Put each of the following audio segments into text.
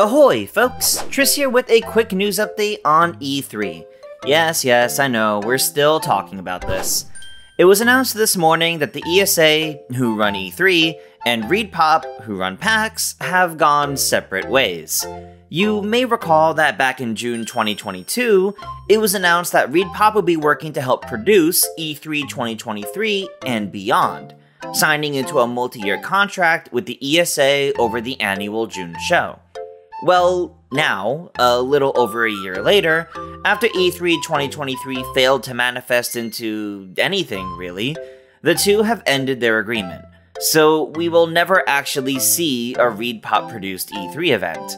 Ahoy, folks! Tris here with a quick news update on E3. Yes, I know, we're still talking about this. It was announced this morning that the ESA, who run E3, and ReedPop, who run PAX, have gone separate ways. You may recall that back in June 2022, it was announced that ReedPop would be working to help produce E3 2023 and beyond, signing into a multi-year contract with the ESA over the annual June show. Well, now, a little over a year later, after E3 2023 failed to manifest into anything, really, the two have ended their agreement, so we will never actually see a ReedPop-produced E3 event.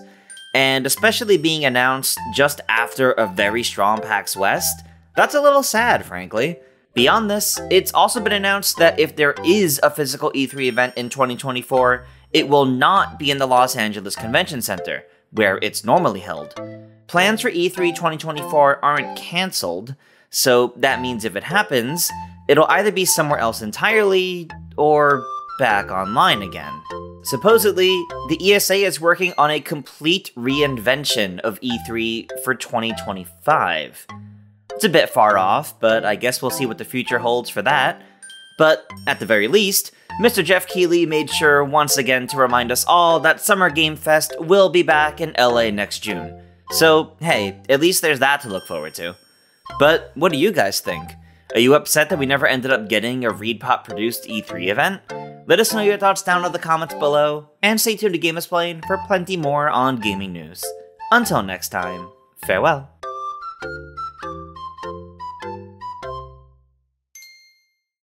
And especially being announced just after a very strong PAX West, that's a little sad, frankly. Beyond this, it's also been announced that if there is a physical E3 event in 2024, it will not be in the Los Angeles Convention Center, where it's normally held. Plans for E3 2024 aren't cancelled, so that means if it happens, it'll either be somewhere else entirely, or back online again. Supposedly, the ESA is working on a complete reinvention of E3 for 2025. It's a bit far off, but I guess we'll see what the future holds for that. But, at the very least, Mr. Jeff Keighley made sure once again to remind us all that Summer Game Fest will be back in LA next June. So, hey, at least there's that to look forward to. But what do you guys think? Are you upset that we never ended up getting a ReedPop-produced E3 event? Let us know your thoughts down in the comments below, and stay tuned to GameXplain for plenty more on gaming news. Until next time, farewell.